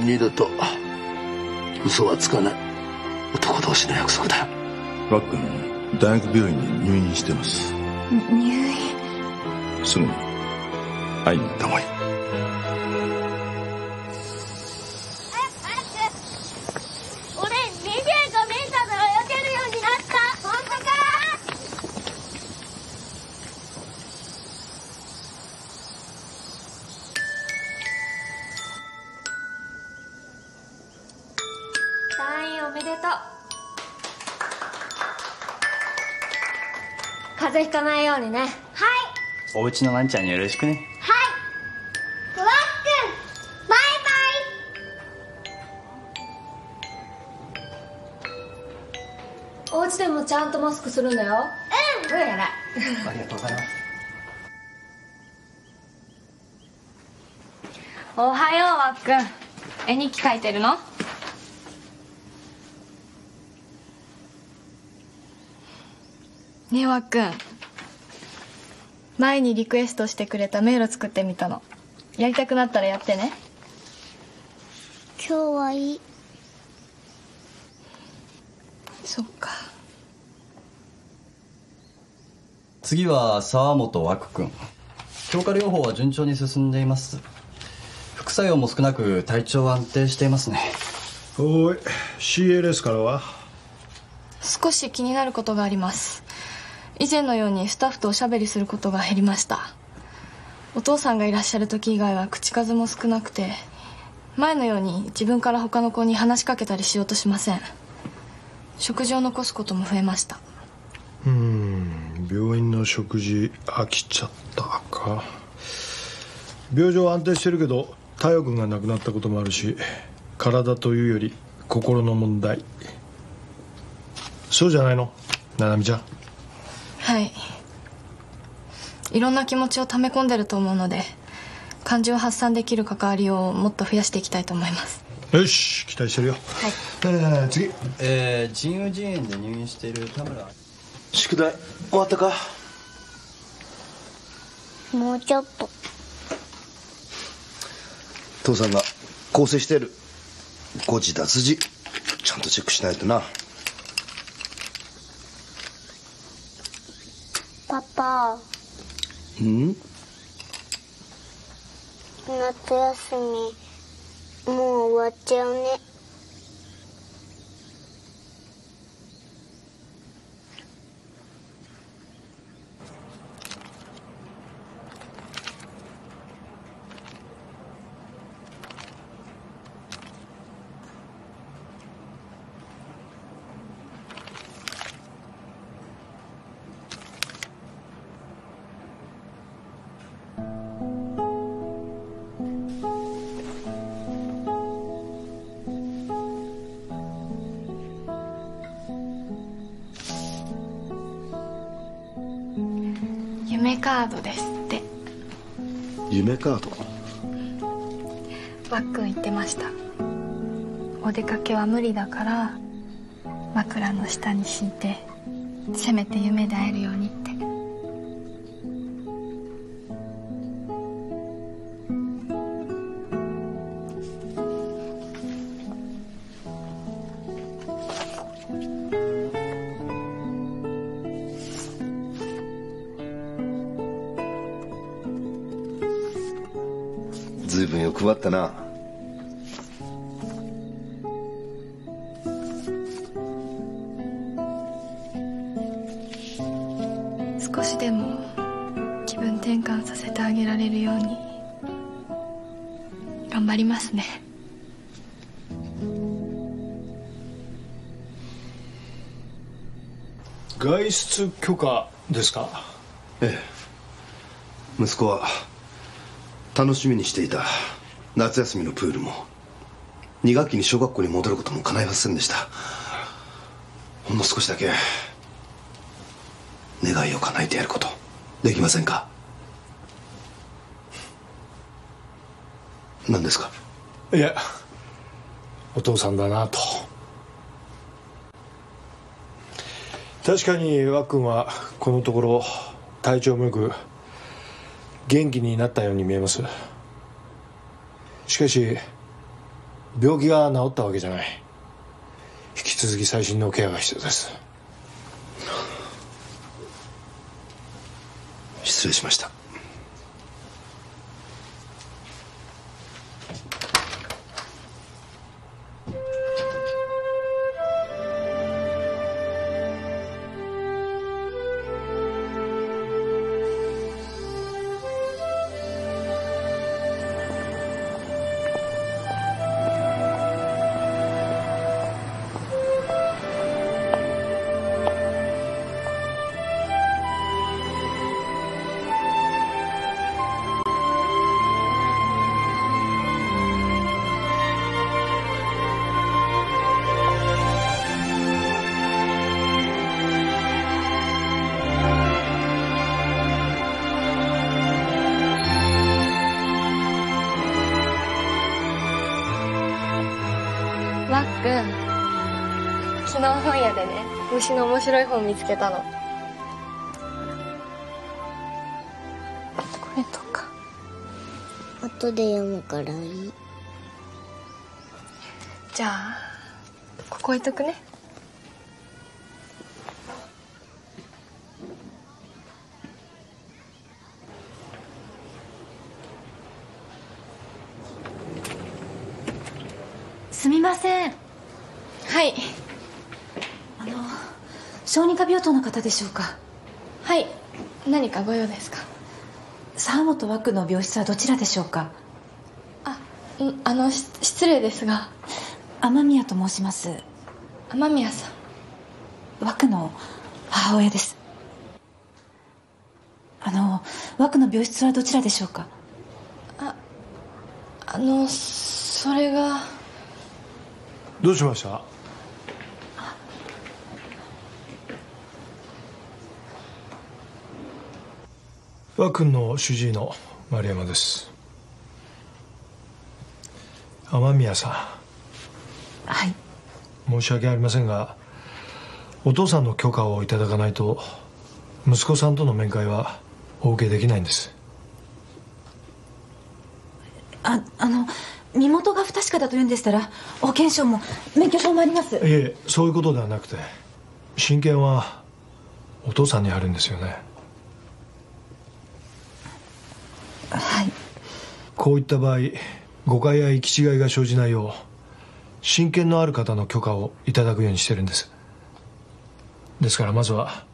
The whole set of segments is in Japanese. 二度と嘘はつかない男同士の約束だ。バックン、大学病院に入院してます。入院？すぐに会いに行った方がいい。風邪ひかないようにね。はい。おうちのワンちゃんによろしくね。はい。クワックン、バイバイ。おうちでもちゃんとマスクするんだよ。うん。どうやらありがとうございます。おはよう、ワックン。絵日記描いてるの？ねえ、わっくん、前にリクエストしてくれた迷路作ってみたの。やりたくなったらやってね。今日はいい。そっか。次は沢本和久くん。強化療法は順調に進んでいます。副作用も少なく体調は安定していますね。おーい、 CLS からは少し気になることがあります。以前のようにスタッフとおしゃべりすることが減りました。お父さんがいらっしゃる時以外は口数も少なくて、前のように自分から他の子に話しかけたりしようとしません。食事を残すことも増えました。病院の食事飽きちゃったか。病状は安定してるけど、太陽君が亡くなったこともあるし、体というより心の問題。そうじゃないの、ななみちゃん。はい。いろんな気持ちを溜め込んでると思うので、感情を発散できる関わりをもっと増やしていきたいと思います。よし、期待してるよ。はい。次、腎盂腎炎で入院している田村。宿題終わったか？もうちょっと。父さんが更生してる。誤字脱字ちゃんとチェックしないとな。パパ、うん？夏休みもう終わっちゃうね。夢カードですって。夢カード？わっくん言ってました。お出かけは無理だから枕の下に敷いて、せめて夢で会えるようにって。随分欲張ったな。少しでも気分転換させてあげられるように頑張りますね。外出許可ですか？ええ。息子は楽しみにしていた夏休みのプールも、2学期に小学校に戻ることも叶いませんでした。ほんの少しだけ願いを叶えてやることできませんか？何ですか？いや、お父さんだなと。確かに和君はこのところ体調もよく元気になったように見えます。しかし病気が治ったわけじゃない。引き続き最新のケアが必要です。失礼しました。虫の面白い本見つけたの。これとか後で読むからいい。じゃあここ置いとくね。すみません。はい。小児科病棟の方でしょうか？はい。何かご用ですか？沢本和久の病室はどちらでしょうか？失礼ですが。雨宮と申します。雨宮さん、和久の母親です。和久の病室はどちらでしょうか？それが。どうしました？和君の主治医の丸山です。雨宮さん。はい。申し訳ありませんが、お父さんの許可をいただかないと息子さんとの面会はお受けできないんです。身元が不確かだというんでしたら保険証も免許証もあります。いえ、そういうことではなくて、親権はお父さんにあるんですよね。はい。こういった場合、誤解や行き違いが生じないよう親権のある方の許可をいただくようにしてるんです。ですからまずは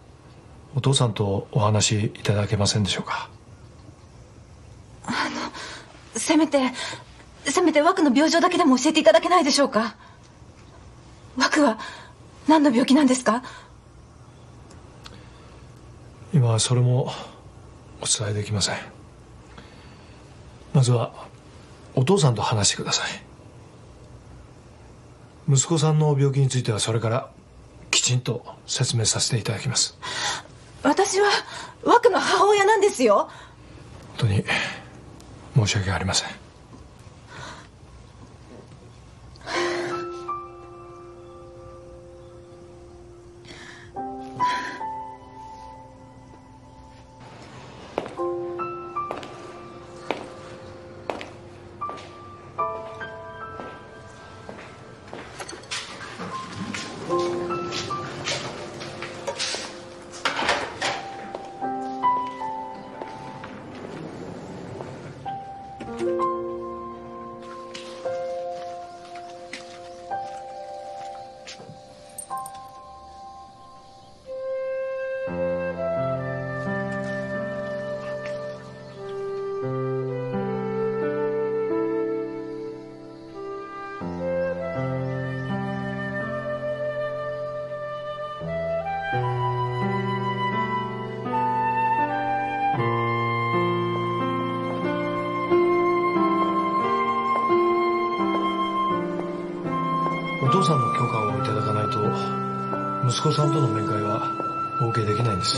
お父さんとお話しいただけませんでしょうか？せめて和久の病状だけでも教えていただけないでしょうか？和久は何の病気なんですか？今はそれもお伝えできません。まずはお父さんと話してください。息子さんの病気についてはそれからきちんと説明させていただきます。私は和久の母親なんですよ。本当に申し訳ありません。お父さんの許可をいただかないと息子さんとの面会はお受けできないんです。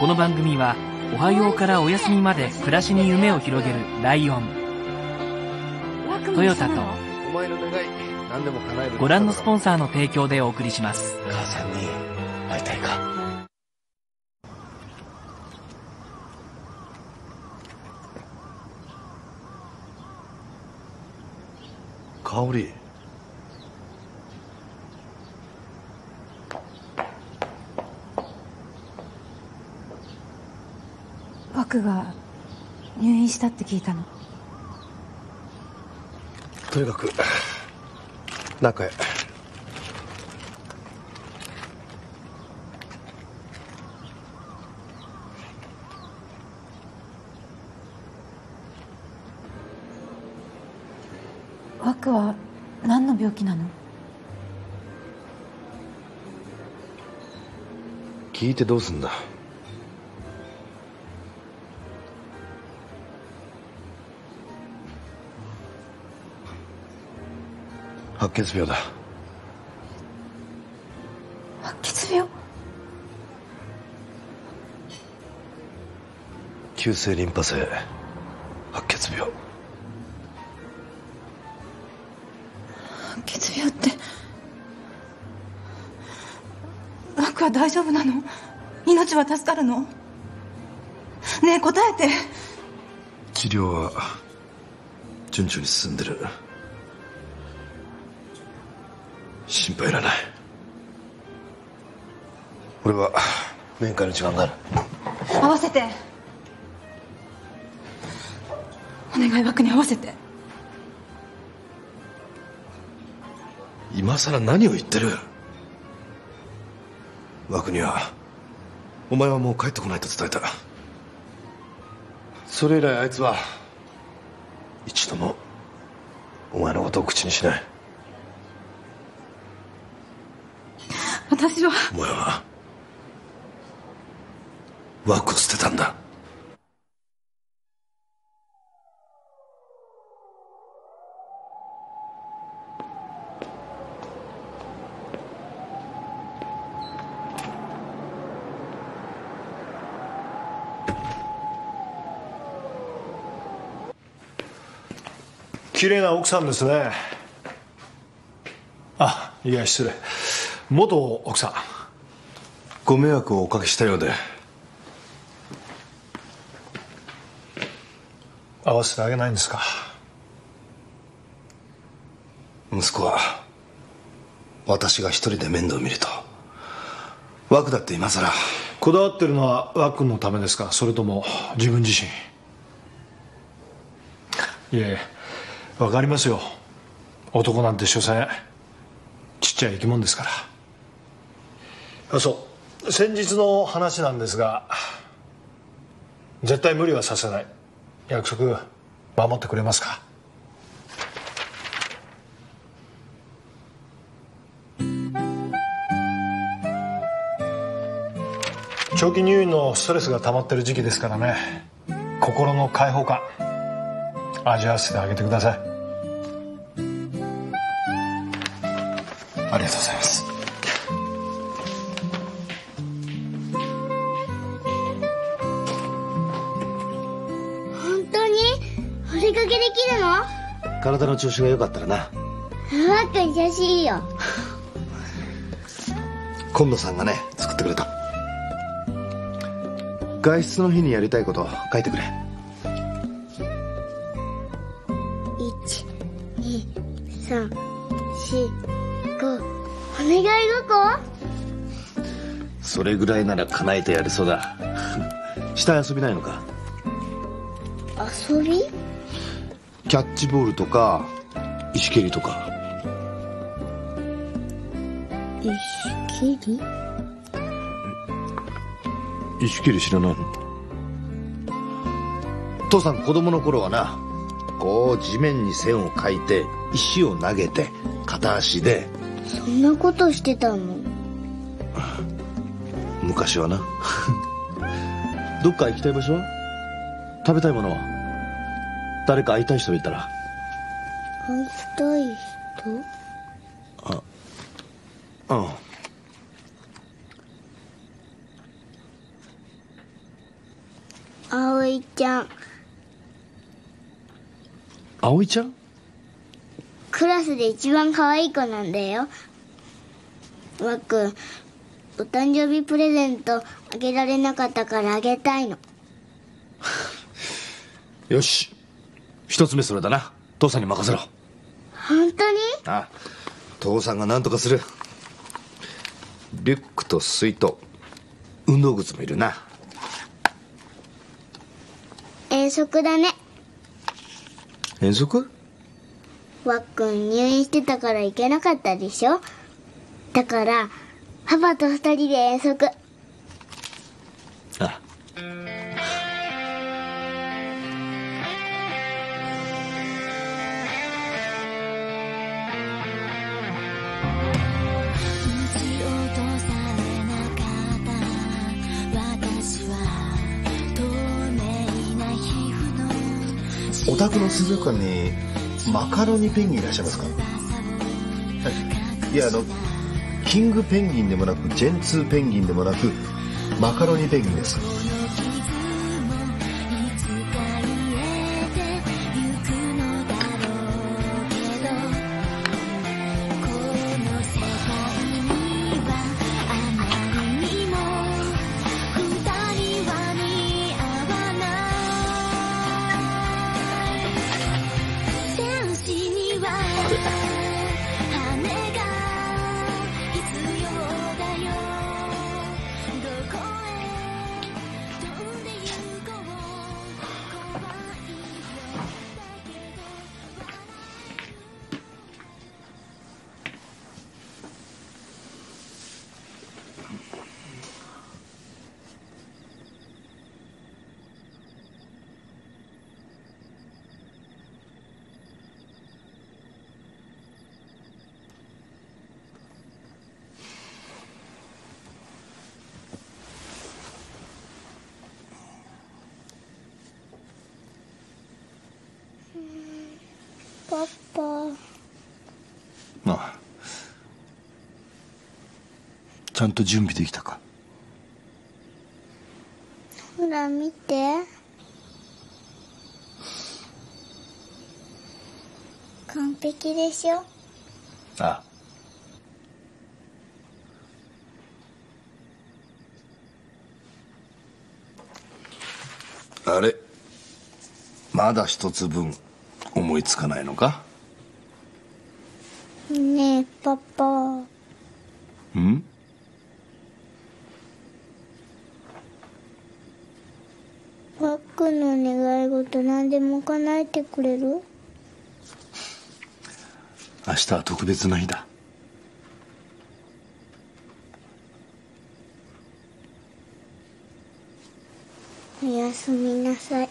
この番組はおはようからお休みまで暮らしに夢を広げるライオン、トヨタとご覧のスポンサーの提供でお送りします。母さんに会いたいか。香織、僕が入院したって聞いたの。とにかく中へ。ワクは何の病気なの？聞いてどうすんだ。白血病だ。白血病？急性リンパ性白血病。白血病って僕は大丈夫なの？命は助かるの？ねえ答えて。治療は順調に進んでる。心配いらない。俺は面会の時間がある。合わせてお願い。枠に合わせて。今さら何を言ってる。枠にはお前はもう帰ってこないと伝えた。それ以来あいつは一度もお前のことを口にしない。私は。お前は枠を捨てたんだ。綺麗な奥さんですね。あ、いや失礼。元奥さん、ご迷惑をおかけしたようで。会わせてあげないんですか。息子は私が一人で面倒を見ると。枠だって今さら。こだわってるのは枠のためですか、それとも自分自身。いえ、分かりますよ。男なんて所詮ちっちゃい生き物ですから。そう、先日の話なんですが、絶対無理はさせない。約束守ってくれますか。長期入院のストレスが溜まってる時期ですからね。心の解放感味わわせてあげてください。ありがとうございます。体の調子が良かったらな。あんた優しいよ。今度さんがね、作ってくれた。外出の日にやりたいこと書いてくれ。1、2、3、4、5。お願いごっこ？それぐらいなら叶えてやりそうだ。下遊びないのか。遊び？キャッチボールとか石蹴りとか。石蹴り？石蹴り知らないの？父さん子供の頃はな、こう地面に線を描いて石を投げて片足で。そんなことしてたの？昔はな。どっか行きたい場所？食べたいものは？誰か会いたい人いたら。会いたい人？あ、うん。葵ちゃん。葵ちゃん？クラスで一番可愛い子なんだよ。わっくん、お誕生日プレゼントあげられなかったからあげたいの。よし、一つ目それだな。父さんに任せろ。本当に？ああ、父さんが何とかする。リュックと水筒、運動靴もいるな。遠足だね。遠足？わっくん入院してたから行けなかったでしょ。だからパパと二人で遠足。ああ。お宅の水族館にマカロニペンギンいらっしゃいますか？いや、キングペンギンでもなく、ジェンツーペンギンでもなく、マカロニペンギンです。パパ。ああ、ちゃんと準備できたか？ほら見て、完璧でしょ。ああ。あれ、まだ一つ分思いつかないのか？ねえパパ。うん？わっくんの願い事何でも叶えてくれる？明日は特別な日だ。おやすみなさい。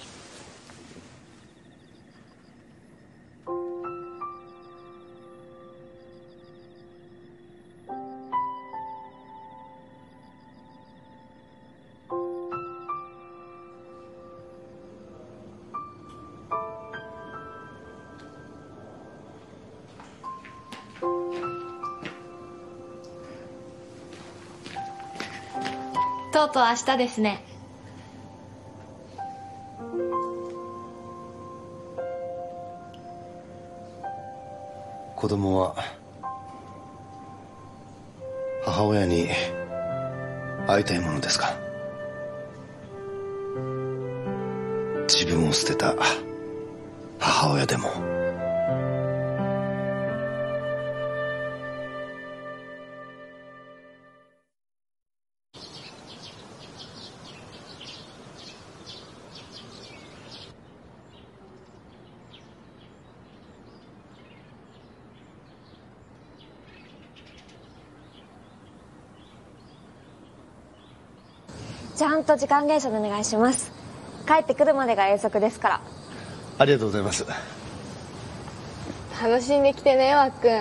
とうとう明日ですね。子供は母親に会いたいものですか？自分を捨てた母親でも。ちゃんと時間厳守でお願いします。帰ってくるまでが遠足ですから。ありがとうございます。楽しんできてね、わっくん。う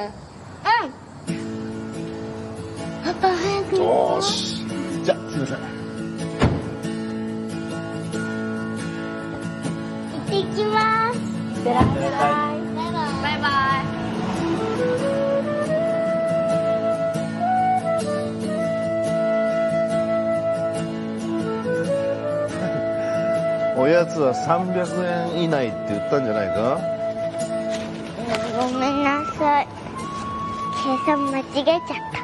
ん。パパ早くよーし。じゃあすいません、行ってきます。いってらっしゃい。バイバイ。バイバイ。おやつは300円以内って言ったんじゃないか？ごめんなさい。計算間違えちゃった。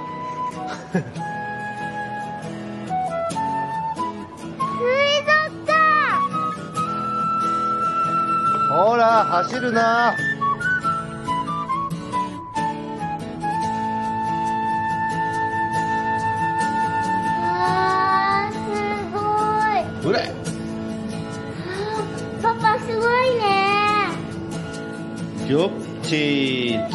水族館。ほら走るな。うれ、パパすごいね。よっ、チーズ。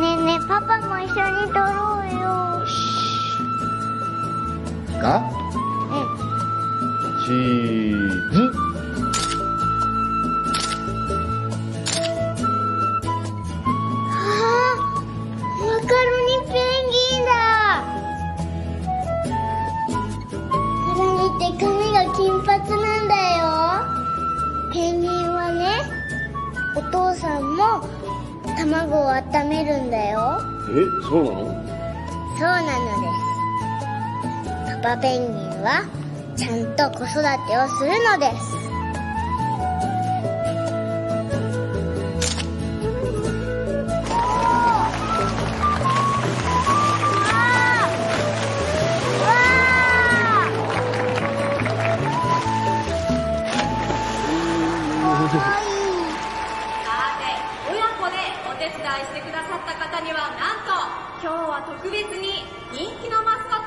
ねえねえ、パパも一緒に撮ろうよ。が、うん、チーズ。あー、マカロニペンギンだ。髪が金髪なんだよ。ペンギンはね、お父さんも卵を温めるんだよ。え、そうなの？そうなのです。パパペンギンはちゃんと子育てをするのです。かわいい。さて、親子でお手伝いしてくださった方には、なんと今日は特別に人気のマスコット、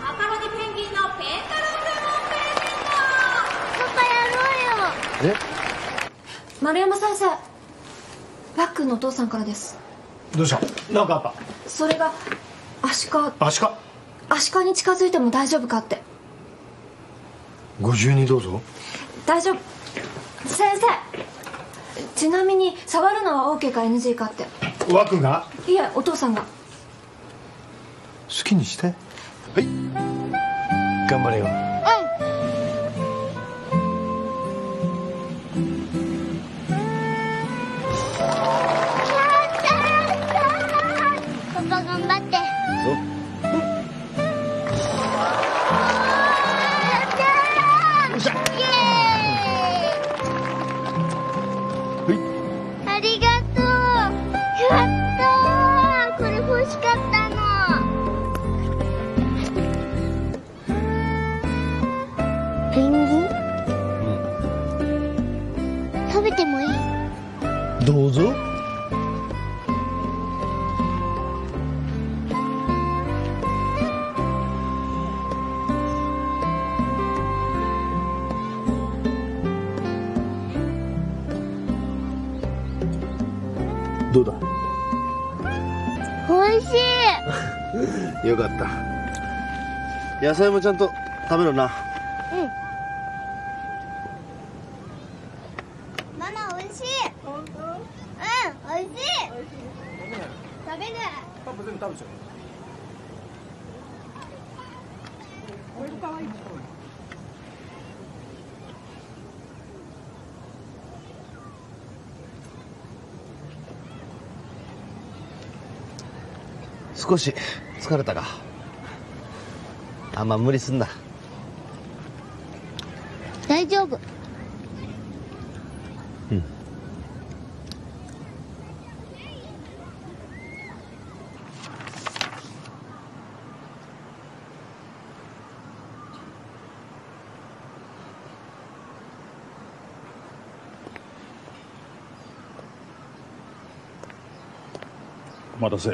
マカロニペンギンのペン太郎くんをプレゼント。パパやろうよ。え、丸山先生、バックのお父さんからです。どうした？何かあった？それがアシカに近づいても大丈夫かって。ご自由にどうぞ。大丈夫先生。ちなみに触るのは OK か NG かって。ワクが？いや、お父さんが。好きにして。はい、頑張れよ。うん。やったー。パパ頑張って。そう。どうぞ。どうだ？おいしい。よかった。野菜もちゃんと食べろな。うん。ママ、おいしい。おいしい。食べる。パパ全部食べちゃう。これ可愛い。少し疲れたか。あんま無理すんな。大丈夫。うん。お待たせ。い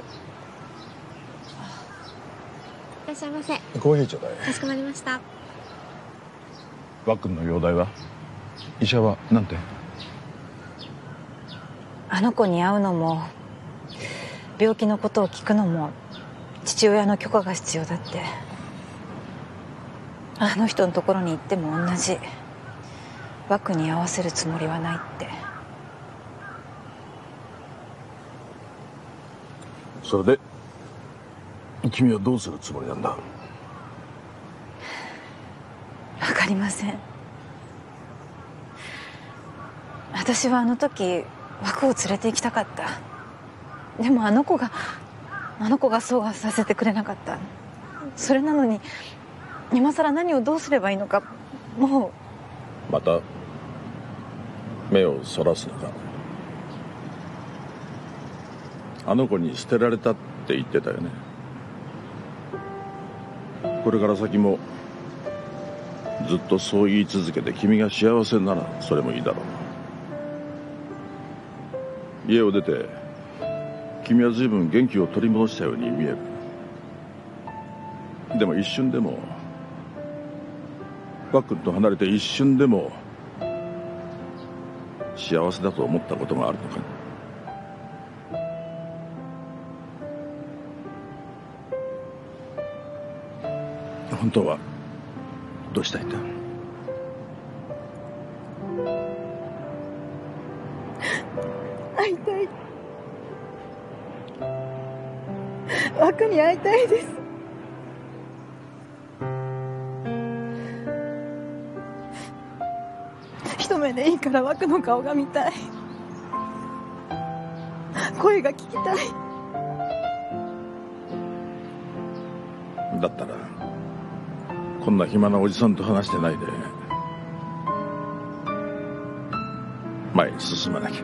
らっしゃいませ。コーヒーちょうだい。かしこまりました。バックンの容体は？医者はなんて？あの子に会うのも病気のことを聞くのも父親の許可が必要だって。あの人のところに行っても同じ。バックに会わせるつもりはないって。それで君はどうするつもりなんだ？わかりません。私はあの時枠を連れて行きたかった。でもあの子がそうはさせてくれなかった。それなのに今さら何をどうすればいいのか。もうまた目をそらすのか。あの子に捨てられたって言ってたよね。これから先もずっとそう言い続けて君が幸せならそれもいいだろう。家を出て君は随分元気を取り戻したように見える。でも一瞬でもバックと離れて一瞬でも幸せだと思ったことがあるのか。本当はどうしたいんだ。会いたい。枠に会いたいです。一目でいいから枠の顔が見たい。声が聞きたい。だったらこんな暇なおじさんと話してないで前に進まなきゃ。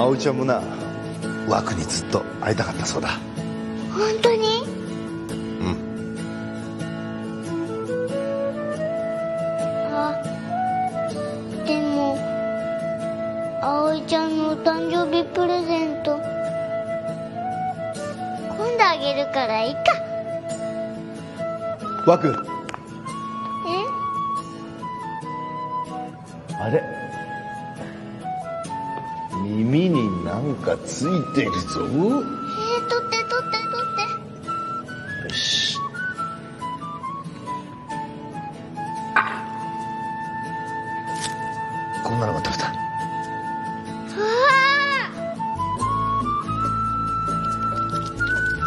葵ちゃんもな、枠にずっと会いたかったそうだ。本当に？うん。あ、でも葵ちゃんのお誕生日プレゼント今度あげるからいいか。枠。え？あれ？耳になんかついてるぞ。取って取って取って。よし。こんなのが取れた。うわ。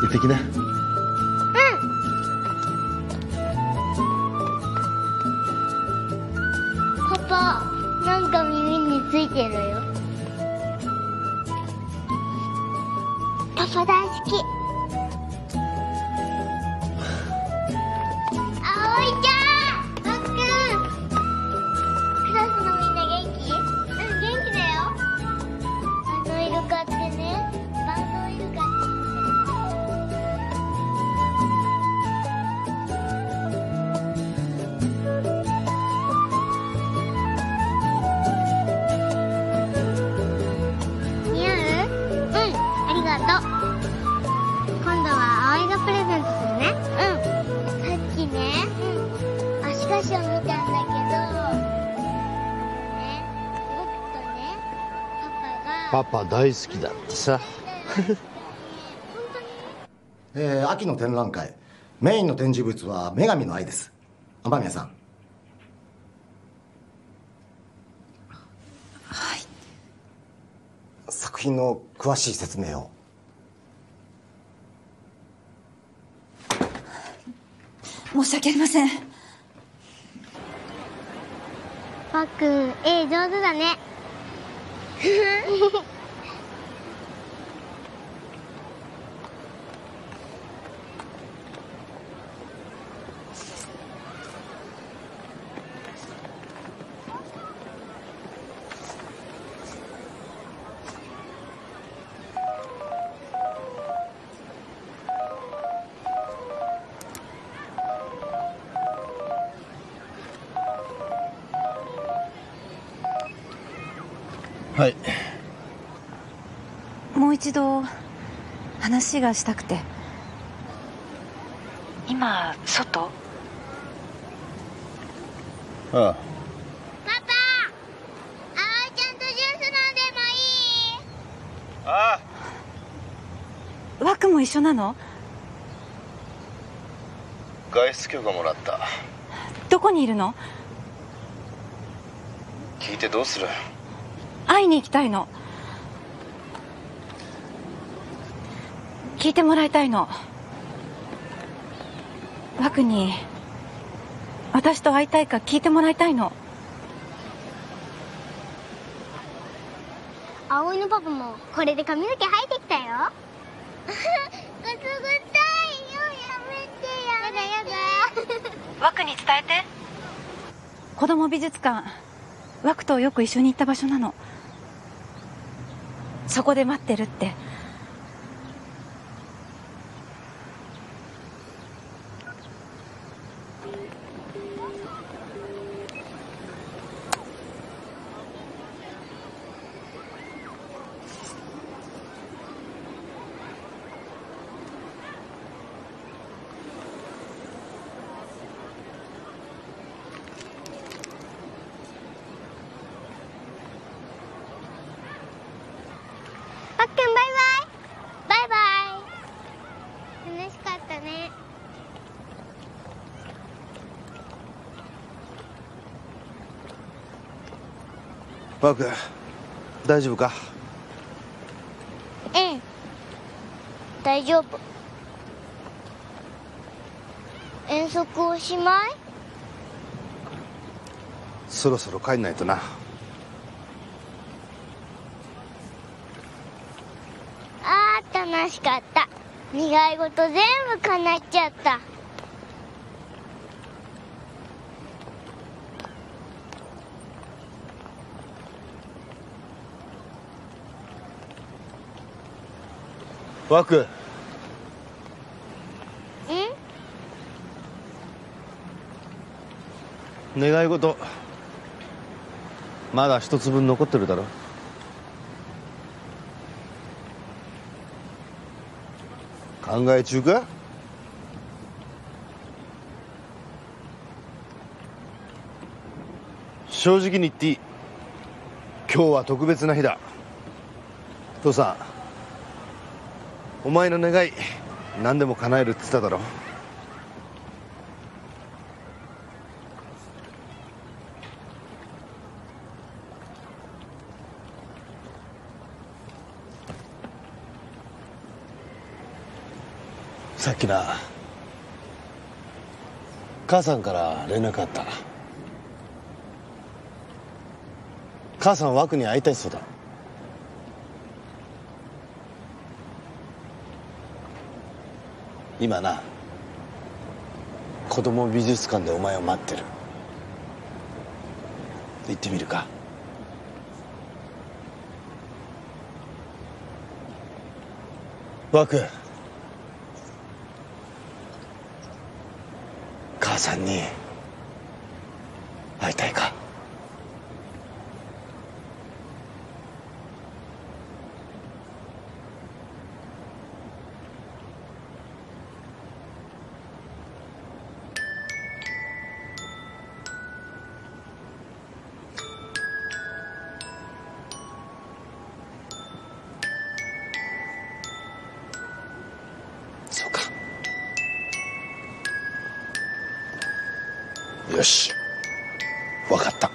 行ってきな。うん。パパ、なんか耳についてるよ。パパ大好き。葵ちゃん、まっくん。クラスのみんな元気？うん、元気だよ。あのイルカってね、バンドイルカって言うんだよ。似合う？うん、ありがとう。プレゼントするね。うん。さっきね、足菓子を見たんだけど、ね、僕とね、パパが。パパ大好きだってさ。秋の展覧会、メインの展示物は女神の愛です。雨宮さん。はい。作品の詳しい説明を。申し訳ありません。パックン、絵上手だね。はい、もう一度話がしたくて。今外？ああ。パパ、葵ちゃんとジュース飲んでバッグも一緒なの？外出許可もらった。どこにいるの？聞いてどうする？会いに行きたいの。聞いてもらいたいの。バクに私と会いたいか聞いてもらいたいの。葵のパパもこれで髪の毛生えてきたよ。くすぐったいよ。やめてやだやだ。ワクに伝えて。子供美術館、ワクとよく一緒に行った場所なの。そこで待ってるって。バク、大丈夫か？ええ、大丈夫。遠足おしまい？そろそろ帰んないとな。あー、楽しかった。願い事全部叶っちゃった。ワク。願い事まだ一つ分残ってるだろ。考え中か？正直に言っていい。今日は特別な日だ。父さん、お前の願い何でも叶えるって言っただろ。さっきな、母さんから連絡あった。母さんはワクに会いたいそうだ。今な、子供美術館でお前を待ってる。行ってみるか？ワク、母さんに会いたいか？よし、分かった。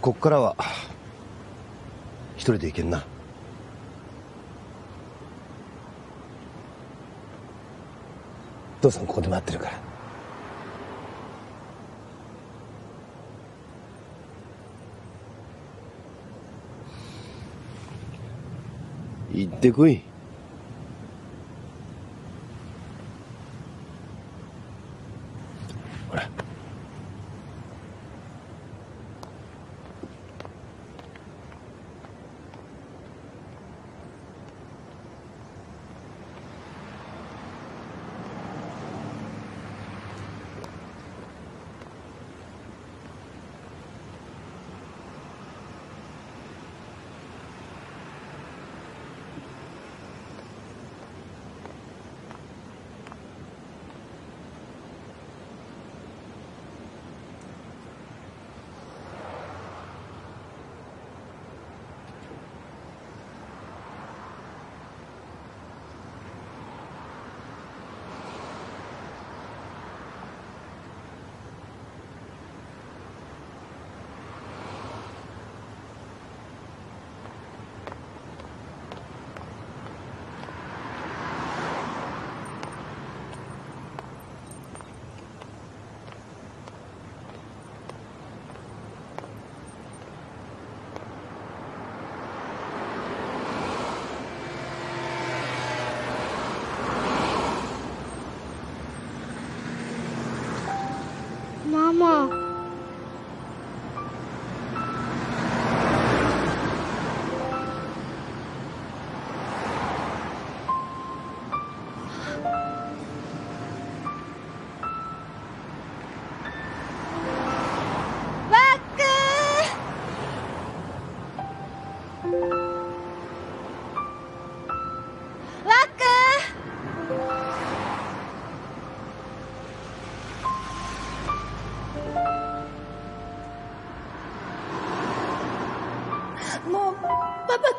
こっからは一人で行けんな。父さんここで待ってるから。行ってこい。ほら。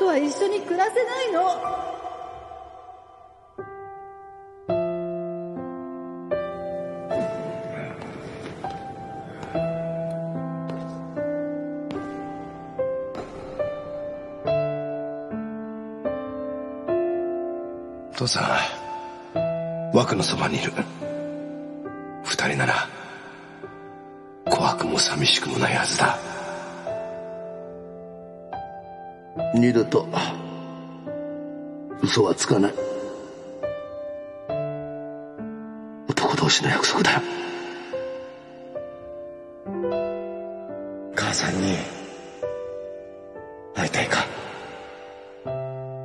とは一緒に暮らせないの。父さん、枠のそばにいる。二人なら怖くも寂しくもないはずだ。二度と嘘はつかない。男同士の約束だよ。母さんに会いたいか？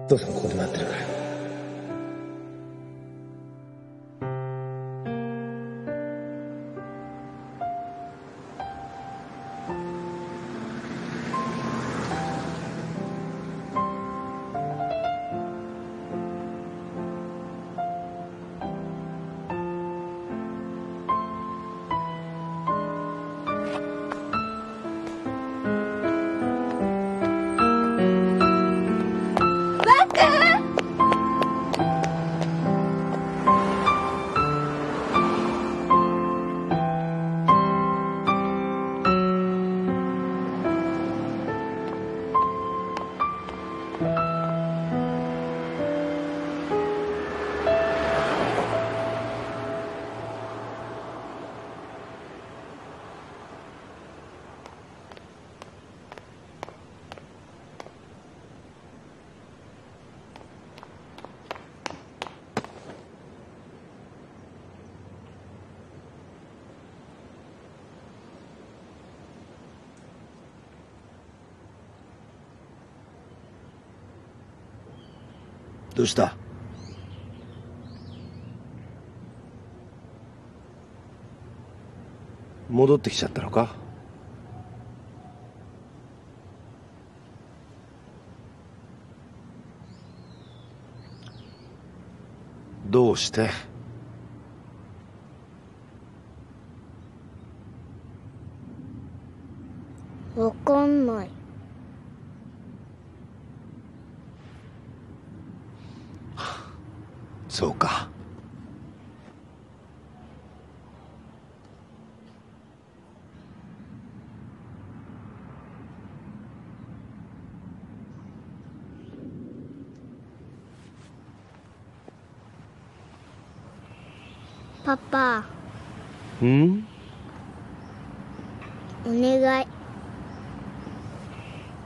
父さんここで待ってるから。どうした？戻ってきちゃったのか？どうして？わかんない。そうか。パパ。うん？お願い。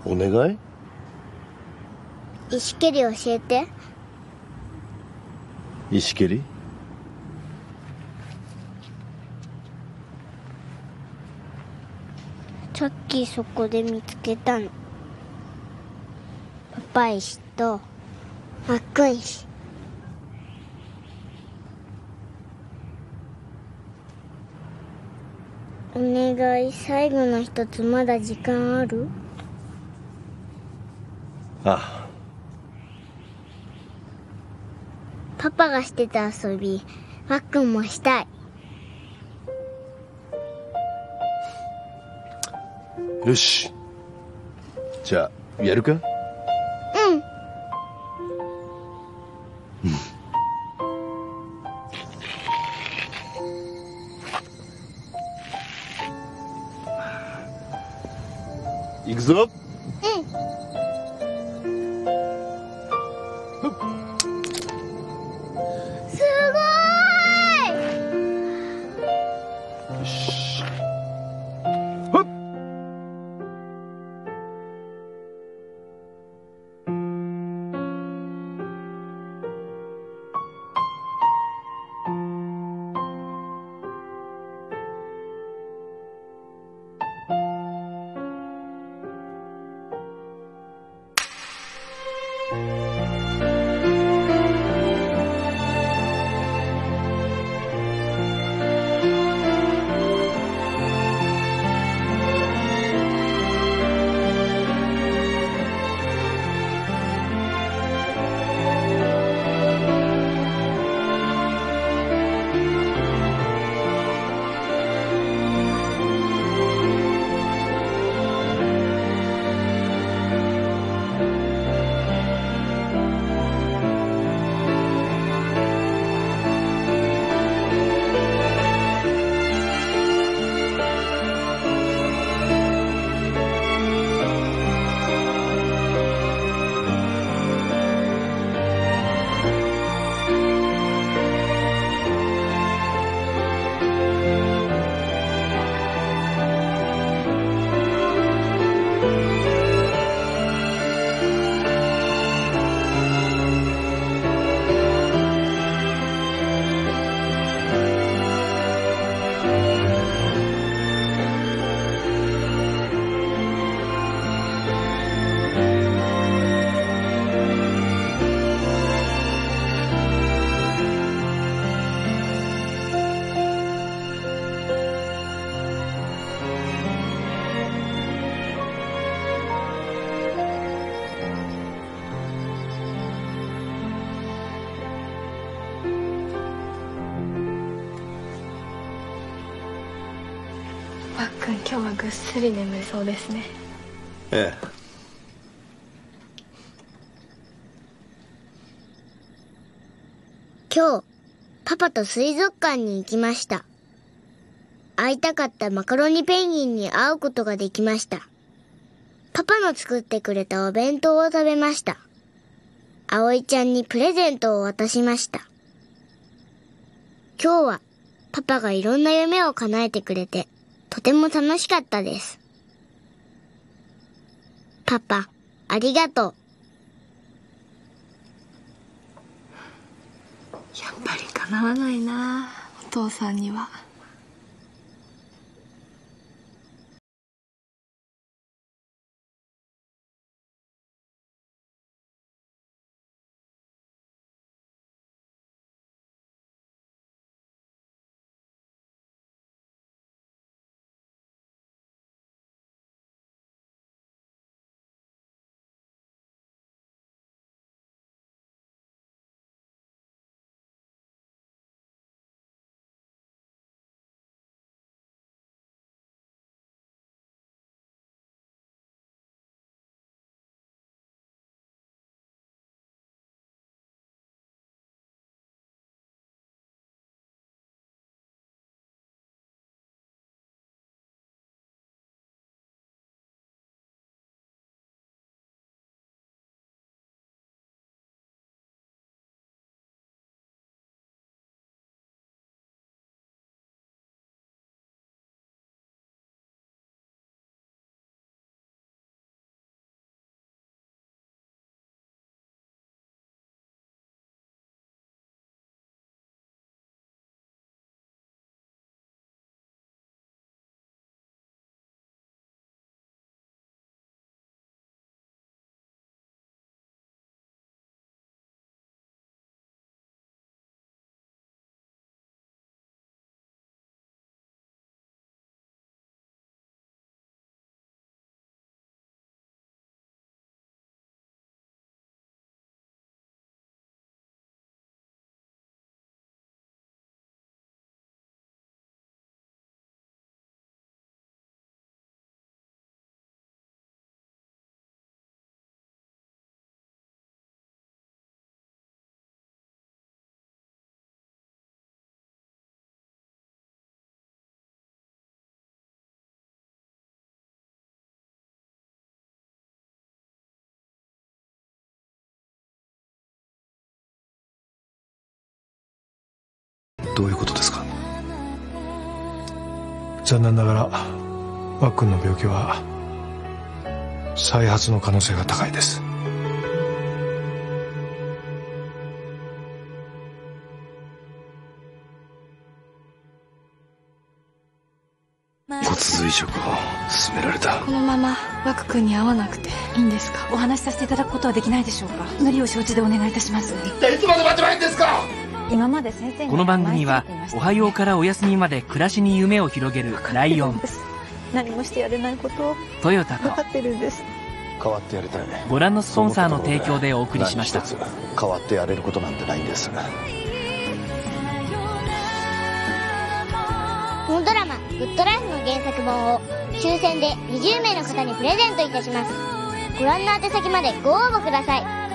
お願い？石蹴り教えて。石蹴り？さっきそこで見つけたの。パパ石とマック石。お願い、最後の一つまだ時間ある？ああ。パパがしてた遊び、マックンもしたい。よし。じゃあ、やるか？うん。うん。いくぞ。君、今日はぐっすり眠れそうですね。ええ。今日、パパと水族館に行きました。会いたかったマカロニペンギンに会うことができました。パパの作ってくれたお弁当を食べました。葵ちゃんにプレゼントを渡しました。今日はパパがいろんな夢を叶えてくれて、とても楽しかったです。パパ、ありがとう。やっぱり叶わないな、お父さんには。どういうことですか？残念ながらわっくんの病気は再発の可能性が高いです。骨髄移植を勧められた。このままわっくんに会わなくていいんですか？お話しさせていただくことはできないでしょうか？無理を承知でお願いいたします。一体いつまで待てばいいんですか？今まで先生、この番組はおはようからお休みまで暮らしに夢を広げるライオン、何もしてやれないことをトヨタと分かってるんです。変わってやりたいね。ご覧のスポンサーの提供でお送りしました。変わってやれることなんてないんです。このドラマ「グッドライフ」の原作本を抽選で20名の方にプレゼントいたします。ご覧の宛先までご応募ください。